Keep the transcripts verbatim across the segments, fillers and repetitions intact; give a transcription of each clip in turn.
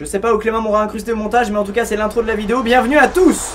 Je sais pas où Clément m'aura incrusté au montage, mais en tout cas c'est l'intro de la vidéo. Bienvenue à tous.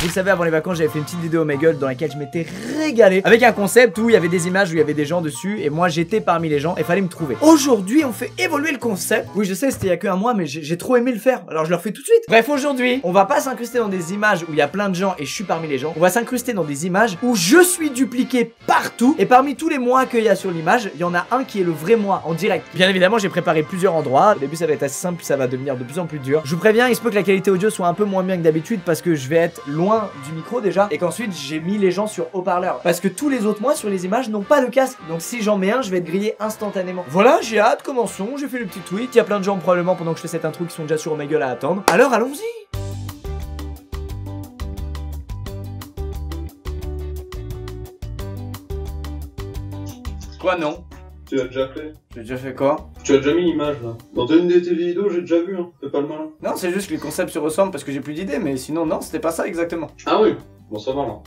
Vous le savez, avant les vacances, j'avais fait une petite vidéo Omegle dans laquelle je m'étais régalé avec un concept où il y avait des images, où il y avait des gens dessus, et moi j'étais parmi les gens et fallait me trouver. Aujourd'hui, on fait évoluer le concept. Oui, je sais, c'était il y a que un mois, mais j'ai ai trop aimé le faire, alors je le refais tout de suite. Bref, aujourd'hui, on va pas s'incruster dans des images où il y a plein de gens et je suis parmi les gens. On va s'incruster dans des images où je suis dupliqué partout, et parmi tous les mois qu'il y a sur l'image, il y en a un qui est le vrai moi en direct. Bien évidemment, j'ai préparé plusieurs endroits. Au début, ça va être assez simple, puis ça va devenir de plus en plus dur. Je vous préviens, il se peut que la qualité audio soit un peu moins bien que d'habitude parce que je vais être loin du micro déjà, et qu'ensuite j'ai mis les gens sur haut-parleur parce que tous les autres mois sur les images n'ont pas de casque, donc si j'en mets un je vais être grillé instantanément. Voilà, j'ai hâte, commençons. J'ai fait le petit tweet, il y a plein de gens probablement pendant que je fais cette intro qui sont déjà sur Omegle à attendre, alors allons-y. Quoi? Non, tu l'as déjà fait. J'ai déjà fait quoi? Tu as déjà mis l'image là. Dans une de tes vidéos, j'ai déjà vu, hein. Fais pas le malin. Non, c'est juste que les concepts se ressemblent parce que j'ai plus d'idées, mais sinon, non, c'était pas ça exactement. Ah oui, bon, ça va là.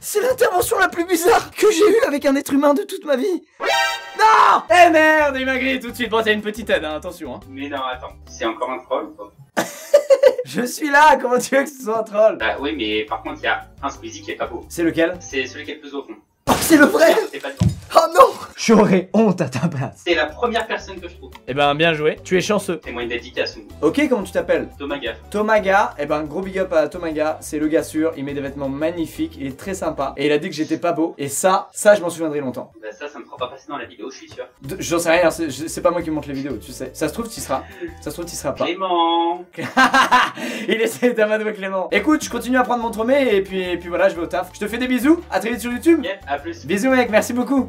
C'est l'intervention la plus bizarre que j'ai eue avec un être humain de toute ma vie. Non! Eh merde, il m'a grillé tout de suite. Bon, t'as une petite aide, hein, attention. Hein. Mais non, attends, c'est encore un troll ou pas? Je suis là, comment tu veux que ce soit un troll? Bah oui, mais par contre, il y a un Squeezie qui est pas beau. C'est lequel? C'est celui qui est le plus au fond. Oh, c'est le vrai! C'est pas le bon. Oh non! J'aurais honte à ta place. C'est la première personne que je trouve. Eh ben, bien joué. Tu es chanceux. C'est moi une dédicace. Ok, comment tu t'appelles? Tomaga. Tomaga, eh ben, gros big up à Tomaga. C'est le gars sûr. Il met des vêtements magnifiques. Il est très sympa. Et il a dit que j'étais pas beau. Et ça, ça, je m'en souviendrai longtemps. Bah, ça, ça me fera pas passer dans la vidéo, je suis sûr. J'en sais rien. C'est pas moi qui monte les vidéos, tu sais. Ça se trouve, tu seras. Ça se trouve, tu seras pas. Clément! Il essaie d'amadouer Clément. Écoute, je continue à prendre mon tromé. Et puis, et puis voilà, je vais au taf. Je te fais des bisous. À très vite sur YouTube. Yeah. A plus. Bisous mec, merci beaucoup.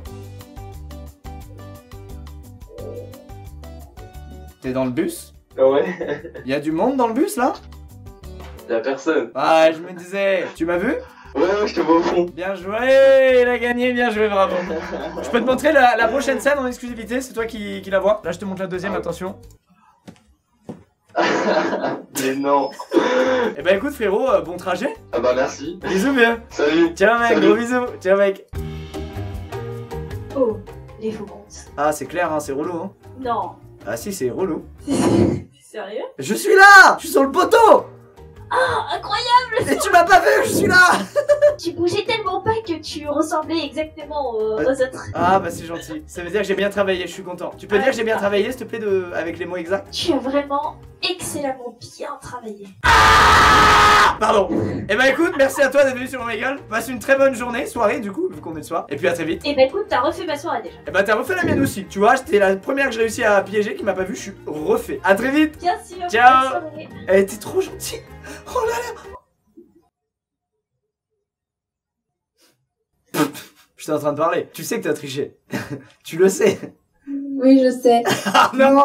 T'es dans le bus? Ouais. Y'a du monde dans le bus là? Y'a personne. Ah, je me disais, tu m'as vu? Ouais, ouais, je te vois au fond. Bien joué, il a gagné, bien joué, bravo. Je peux te montrer la, la prochaine scène en exclusivité, c'est toi qui, qui la vois. Là, je te montre la deuxième, attention. Mais non. Eh bah écoute frérot, euh, bon trajet. Ah bah merci. Bisous bien. Salut. Ciao mec, salut. Gros bisous. Ciao mec. Oh, les faux comptes. Ah c'est clair hein, c'est relou hein. Non. Ah si c'est relou. Sérieux? Je suis là. Je suis sur le poteau. Oh, incroyable! Et tu m'as pas vu, je suis là! Tu bougeais tellement pas que tu ressemblais exactement aux, aux autres. Ah bah c'est gentil, ça veut dire que j'ai bien travaillé, je suis content. Tu peux ah, dire que j'ai bien travaillé s'il te plaît de... avec les mots exacts? Tu as vraiment excellemment bien travaillé. Ah pardon. Eh bah écoute, merci à toi d'être venu sur Omegle. Passe une très bonne journée, soirée du coup, vu qu'on est le soir. Et puis à très vite. Et bah écoute, t'as refait ma soirée déjà. Et bah t'as refait la mienne aussi. Tu vois, j'étais la première que j'ai réussi à piéger qui m'a pas vu, je suis refait. À très vite. Bien sûr. Ciao. Elle était trop gentille. Oh là là. J'étais en train de parler. Tu sais que t'as triché. Tu le sais. Oui, je sais. Ah non,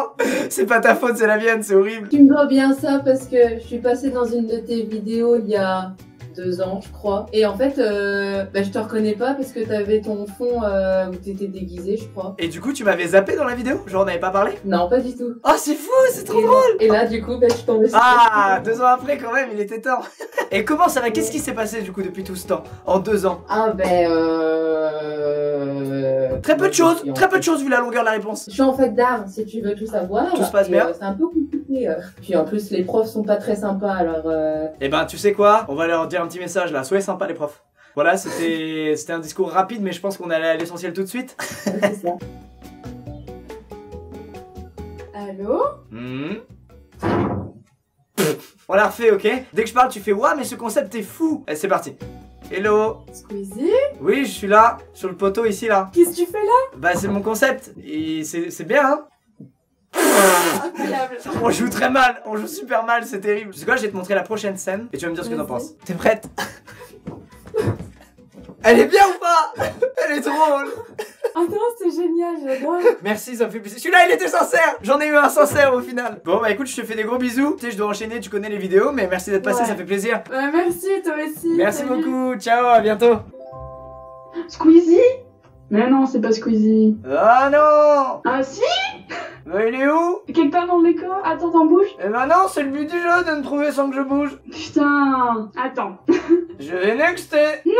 c'est pas ta faute, c'est la mienne, c'est horrible. Tu me dois bien ça parce que je suis passée dans une de tes vidéos il y a deux ans, je crois. Et en fait, euh, bah, je te reconnais pas parce que t'avais ton fond euh, où t'étais déguisée, je crois. Et du coup, tu m'avais zappé dans la vidéo? Genre, on n'avait pas parlé? Non, pas du tout. Oh, c'est fou, c'est trop et drôle. Et là, du coup, bah, je suis tombée sur... Ah, deux ans après, quand même, il était temps. Et comment ça va? Qu'est-ce qui s'est passé, du coup, depuis tout ce temps? En deux ans? Ah, ben... Euh... Très peu de choses, très peu de choses, vu la longueur de la réponse. Je suis en fait d'art, si tu veux tout savoir. Tout se passe bien. Euh, c'est un peu compliqué. Euh. Puis en plus, les profs sont pas très sympas, alors... Euh... Eh ben, tu sais quoi? On va leur dire un petit message là, soyez sympa les profs. Voilà, c'était un discours rapide mais je pense qu'on allait à l'essentiel tout de suite. C'est ça. Allô? Mmh. On la refait, ok? Dès que je parle, tu fais ouah mais ce concept est fou. Allez, c'est parti. Hello Squeezie? Oui, je suis là, sur le poteau ici là. Qu'est-ce que tu fais là? Bah c'est mon concept, c'est bien hein. Incroyable. On joue très mal, on joue super mal, c'est terrible. Tu sais quoi, je vais te montrer la prochaine scène et tu vas me dire ce que t'en penses. T'es prête? Elle est bien ou pas? Elle est drôle. Oh non, c'est génial, j'adore. Merci, ça me fait plaisir. Celui-là, il était sincère. J'en ai eu un sincère au final. Bon, bah écoute, je te fais des gros bisous. Tu sais, je dois enchaîner, tu connais les vidéos, mais merci d'être passé, ouais. Ça fait plaisir. Ouais, merci, toi aussi. Merci beaucoup, ciao, à bientôt. Squeezie? Mais non, c'est pas Squeezie. Ah non. Ah si? Mais il est où? Quelque part dans le décor? Attends, t'en bouges? Eh ben non, c'est le but du jeu de me trouver sans que je bouge. Putain, attends. Je vais nexter. Non,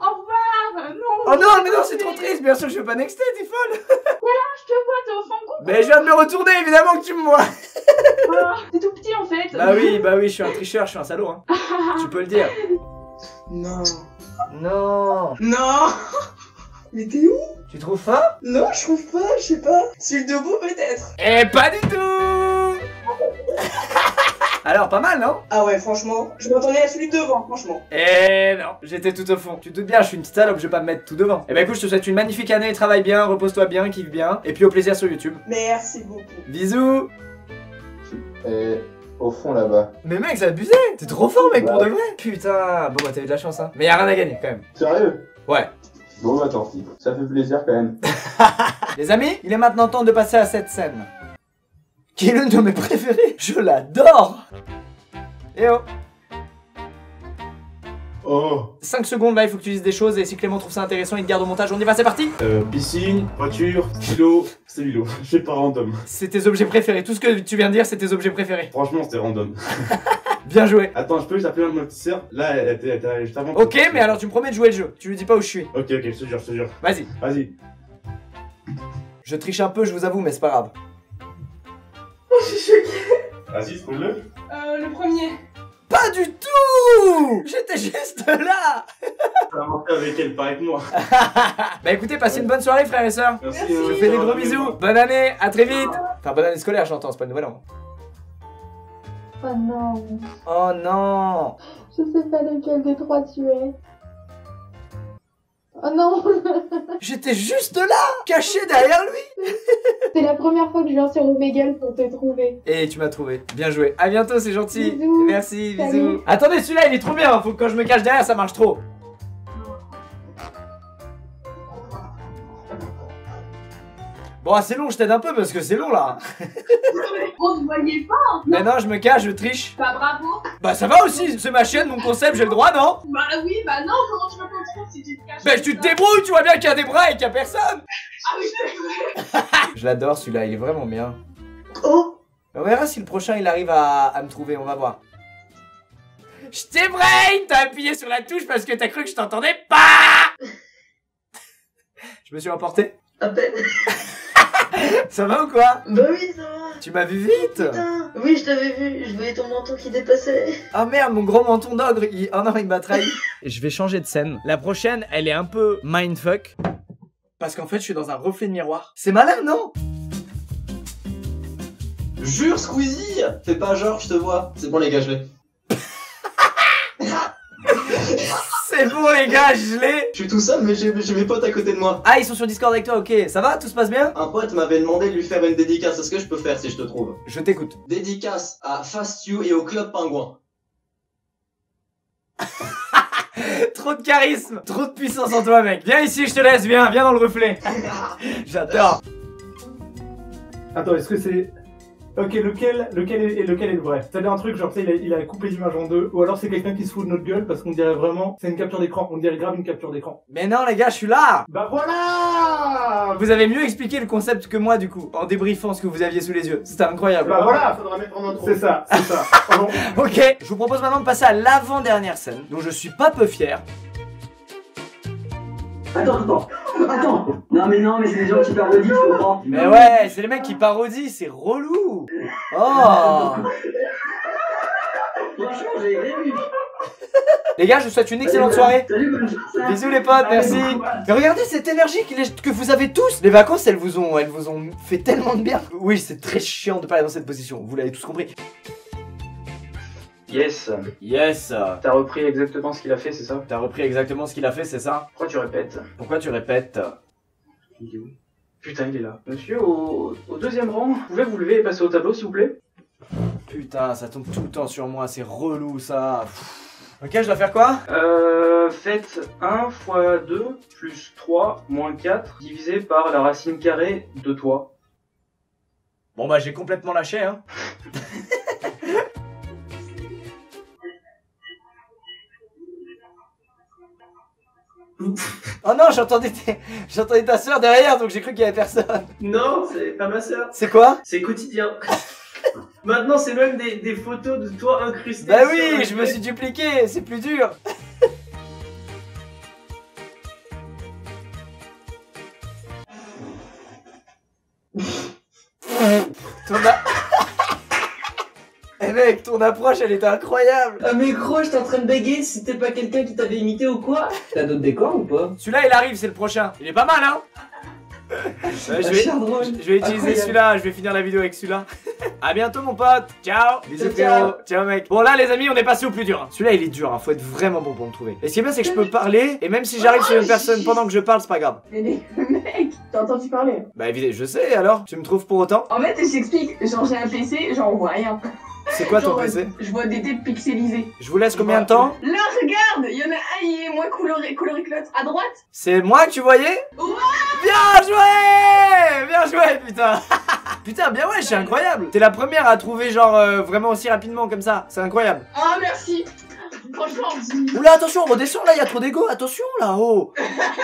au revoir. Non. Oh non, mais non, c'est trop triste. Bien sûr, je vais pas nexter, t'es folle. Voilà, je te vois, t'es enfant con. Mais je viens de me retourner, évidemment que tu me vois. Ah, t'es tout petit en fait. Bah oui, bah oui, je suis un tricheur, je suis un salaud, hein. Tu peux le dire. Non. Non. Non. Mais t'es où? Tu trouves pas? Non, je trouve pas, je sais pas. Celui debout peut-être. Eh, pas du tout. Alors, pas mal, non? Ah ouais, franchement, je m'attendais à celui de devant, franchement. Eh non, j'étais tout au fond. Tu te doutes bien, je suis une petite salope, je vais pas me mettre tout devant. Eh ben écoute, je te souhaite une magnifique année, travaille bien, repose-toi bien, kiffe bien, et puis au plaisir sur YouTube. Merci beaucoup. Bisous. Et au fond, là-bas. Mais mec, c'est abusé. T'es trop fort, mec, ouais. Pour de vrai. Putain, bon bah t'as eu de la chance, hein. Mais y'a rien à gagner, quand même. Sérieux? Ouais. Bon bah tant pis, ça fait plaisir, quand même. Les amis, il est maintenant temps de passer à cette scène. Qui est l'une de mes préférées? Je l'adore. Eh oh. Oh. cinq secondes là, il faut que tu dises des choses et si Clément trouve ça intéressant, il te garde au montage. On y va, c'est parti. Euh, piscine, voiture, stylo, stylo. C'est pas random. C'est tes objets préférés. Tout ce que tu viens de dire, c'est tes objets préférés. Franchement, c'était random. Bien joué. Attends, je peux juste appeler un de ma petite sœur? Là, elle était juste avant. Ok, mais alors tu me promets de jouer le jeu. Tu lui dis pas où je suis. Ok, ok, je te jure, je te jure. Vas-y. Vas-y. Je triche un peu, je vous avoue, mais c'est pas grave. Je suis choquée. Vas-y, trouve-le. Euh, le premier. Pas du tout. J'étais juste là. T'as manqué avec elle, pas avec moi. Bah écoutez, passez ouais. Une bonne soirée, frères et sœurs. Merci. Merci. Je vous fais des gros bisous. Bonne année, à très vite. Enfin, bonne année scolaire, j'entends, c'est pas le nouvel an. Oh non. Oh non. Je sais pas lequel des trois tu es. Oh non. J'étais juste là, caché derrière lui. C'est la première fois que je viens sur Omegle pour te trouver. Et tu m'as trouvé, bien joué. A bientôt, c'est gentil. Bisous. Merci, salut. Bisous. Attendez, celui-là il est trop bien, faut que quand je me cache derrière ça marche trop. Bon, c'est long, je t'aide un peu parce que c'est long là. On te voyait pas. Mais non, je me cache, je triche. Bah bravo. Bah ça va aussi, c'est ma chaîne, mon concept, j'ai le droit, non? Bah oui, bah non, comment tu vas comprendre si tu te caches? Bah tu te débrouilles, tu vois bien qu'il y a des bras et qu'il y a personne. Ah oui, c'est vrai. Je l'adore celui-là, il est vraiment bien. Oh. On verra si le prochain il arrive à, à me trouver, on va voir. Je t'ai braille, t'as appuyé sur la touche parce que t'as cru que je t'entendais pas. Je me suis emporté. À peine. Ça va ou quoi? Bah oui, ça va. Tu m'as vu vite? Putain. Oui, je t'avais vu, je voyais ton menton qui dépassait. Ah merde, mon grand menton d'ogre, il... oh non, il m'a trahi. Je vais changer de scène. La prochaine, elle est un peu mindfuck. Parce qu'en fait, je suis dans un reflet de miroir. C'est malin, non? Jure, Squeezie. Fais pas genre, je te vois. C'est bon les gars, je l'ai. C'est bon les gars, je l'ai. Je suis tout seul mais j'ai mes potes à côté de moi. Ah, ils sont sur Discord avec toi, ok, ça va, tout se passe bien? Un pote m'avait demandé de lui faire une dédicace, est-ce que je peux faire si je te trouve? Je t'écoute. Dédicace à Fast You et au Club Pingouin. Trop de charisme, trop de puissance en toi mec. Viens ici, je te laisse, viens, viens dans le reflet. J'adore. Attends, est-ce que c'est... Ok, lequel, lequel, est, lequel est le vrai? Ça a un truc, genre, tu sais, il a, il a coupé l'image en deux, ou alors c'est quelqu'un qui se fout de notre gueule, parce qu'on dirait vraiment, c'est une capture d'écran, on dirait grave une capture d'écran. Mais non, les gars, je suis là! Bah voilà! Vous avez mieux expliqué le concept que moi, du coup, en débriefant ce que vous aviez sous les yeux. C'était incroyable. Bah voilà, faudra mettre en intro. C'est ça, c'est ça. Pardon. Ok, je vous propose maintenant de passer à l'avant-dernière scène, dont je suis pas peu fier. Attends, attends, attends. Non mais non, mais c'est des gens qui parodient, tu comprends? Mais ouais, c'est les mecs qui parodient, c'est relou. Oh. Franchement, j'ai réussi. Les gars, je vous souhaite une excellente soirée. Salut, bonne chance. Bisous les potes, merci. Mais regardez cette énergie que vous avez tous. Les vacances, elles vous ont, elles vous ont fait tellement de bien. Oui, c'est très chiant de parler dans cette position. Vous l'avez tous compris. Yes. Yes. T'as repris exactement ce qu'il a fait, c'est ça? T'as repris exactement ce qu'il a fait, c'est ça? Pourquoi tu répètes? Pourquoi tu répètes? Il est où? Putain, il est là. Monsieur, au, au deuxième rang, vous pouvez vous lever et passer au tableau, s'il vous plaît? Putain, ça tombe tout le temps sur moi, c'est relou, ça. Ok, je dois faire quoi? Euh... Faites un fois deux plus trois moins quatre divisé par la racine carrée de toi. Bon bah, j'ai complètement lâché, hein. Oh non, j'entendais tes... ta soeur derrière, donc j'ai cru qu'il y avait personne. Non, c'est pas ma soeur. C'est quoi? C'est quotidien. Maintenant, c'est même des, des photos de toi incrustées. Bah oui, je me suis dupliqué, c'est plus dur. Thomas. Eh mec, ton approche elle était incroyable. Ah mais gros, j'étais en train de baguer, c'était pas quelqu'un qui t'avait imité ou quoi? T'as d'autres décors ou pas? Celui-là il arrive, c'est le prochain. Il est pas mal hein. Ouais, je, vais, je vais utiliser celui-là, je vais finir la vidéo avec celui-là. A bientôt mon pote, ciao. Bisous frérot, ciao mec. Bon là les amis, on est passé au plus dur hein. Celui-là il est dur, hein. Faut être vraiment bon pour le trouver. Et ce qui est bien c'est que je peux parler, et même si j'arrive oh, sur une personne pendant que je parle, c'est pas grave. Mais mec, t'as entendu parler? Bah évidemment, je sais alors, tu me trouves pour autant? En fait je t'explique, genre j'ai un P C, genre on voit rien. C'est quoi ton P C? Je vois des têtes pixelisées. Je vous laisse combien de temps? Là regarde, il y en a un, il est moins coloré, coloré que l'autre. À droite. C'est moi que tu voyais? Ouais. Bien joué. Bien joué putain. Putain bien ouais, c'est incroyable. T'es la première à trouver genre euh, vraiment aussi rapidement comme ça. C'est incroyable. Ah merci. Franchement. Oula attention, on redescend là, il y a trop d'ego. Attention là, oh.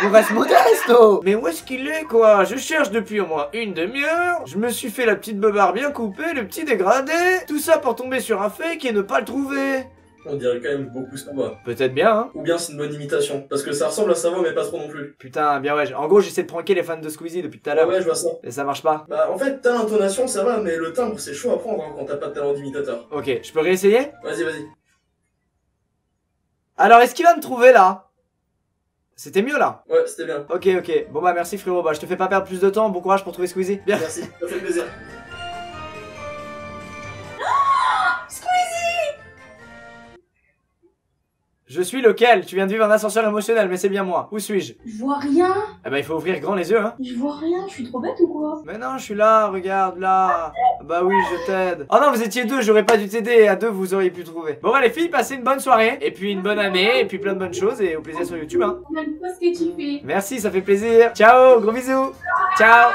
On reste modeste oh. Mais où est-ce qu'il est quoi? Je cherche depuis au moins une demi-heure. Je me suis fait la petite beubare bien coupée, le petit dégradé. Tout ça pour tomber sur un fake et ne pas le trouver. On dirait quand même beaucoup Samba. Peut-être bien hein. Ou bien c'est une bonne imitation. Parce que ça ressemble à Samba mais pas trop non plus. Putain bien ouais. En gros j'essaie de pranker les fans de Squeezie depuis tout à l'heure. Ouais je vois ça. Et ça marche pas. Bah en fait t'as l'intonation ça va, mais le timbre c'est chaud à prendre hein, quand t'as pas de talent d'imitateur. Ok je peux réessayer. Vas-y vas-y. Alors est-ce qu'il va me trouver là? C'était mieux là? Ouais c'était bien. Ok ok. Bon bah merci frérot. Bah je te fais pas perdre plus de temps. Bon courage pour trouver Squeezie. Bien. Merci. Ça fait plaisir. Je suis lequel? Tu viens de vivre un ascenseur émotionnel, mais c'est bien moi. Où suis-je? Je vois rien. Eh ben, il faut ouvrir grand les yeux, hein. Je vois rien, je suis trop bête ou quoi? Mais non, je suis là, regarde, là. Bah oui, je t'aide. Oh non, vous étiez deux, j'aurais pas dû t'aider, à deux, vous auriez pu trouver. Bon, bah les filles, passez une bonne soirée, et puis une bonne année, et puis plein de bonnes choses, et au plaisir sur YouTube, hein. On aime pas ce que tu fais. Merci, ça fait plaisir. Ciao, gros bisous. Ciao.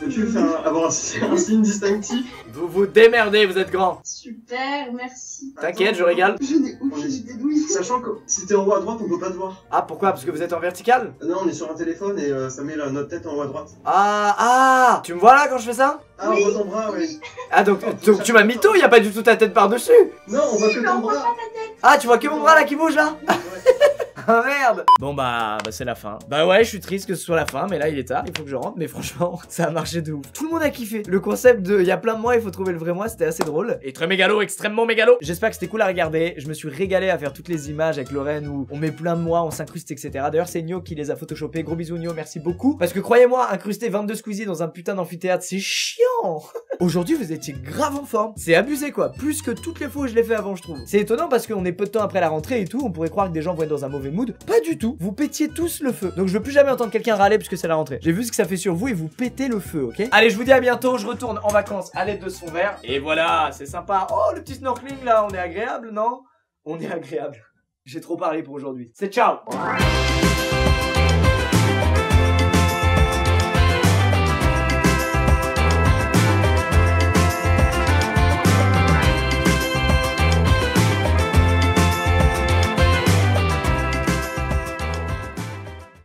Tu veux faire avoir un signe distinctif? Vous vous démerdez, vous êtes grand. Super, merci. T'inquiète, je régale. Je n'ai aucune idée d'où il est. Sachant que si t'es en haut à droite, on peut pas te voir. Ah, pourquoi? Parce que vous êtes en vertical? Non, on est sur un téléphone et euh, ça met là, notre tête en haut à droite. Ah, ah. Tu me vois là quand je fais ça? Ah, oui. On voit ton bras, ouais. Oui. Ah, donc, oh, donc tu m'as mytho, y'a pas du tout ta tête par-dessus? Non, on si, voit que ton bras. Ah, tu vois que mon bras là qui bouge là? Ah merde. Bon bah, bah c'est la fin. Bah ouais je suis triste que ce soit la fin, mais là il est tard, il faut que je rentre. Mais franchement ça a marché de ouf. Tout le monde a kiffé. Le concept de y'a plein de moi, il faut trouver le vrai moi, c'était assez drôle. Et très mégalo, extrêmement mégalo. J'espère que c'était cool à regarder. Je me suis régalé à faire toutes les images avec Lorraine où on met plein de moi, on s'incruste etc. D'ailleurs c'est Nio qui les a photoshopés. Gros bisous Nio, merci beaucoup. Parce que croyez-moi, incruster vingt-deux Squeezie dans un putain d'amphithéâtre c'est chiant. Aujourd'hui vous étiez grave en forme. C'est abusé quoi, plus que toutes les fois où je l'ai fait avant je trouve. C'est étonnant parce qu'on est peu de temps après la rentrée et tout. On pourrait croire que des gens vont être dans un mauvais mood. Pas du tout, vous pétiez tous le feu. Donc je veux plus jamais entendre quelqu'un râler parce que c'est la rentrée. J'ai vu ce que ça fait sur vous et vous pétez le feu, ok? Allez, je vous dis à bientôt, je retourne en vacances à l'aide de son verre. Et voilà, c'est sympa. Oh, le petit snorkeling là, on est agréable, non? On est agréable. J'ai trop parlé pour aujourd'hui. C'est ciao.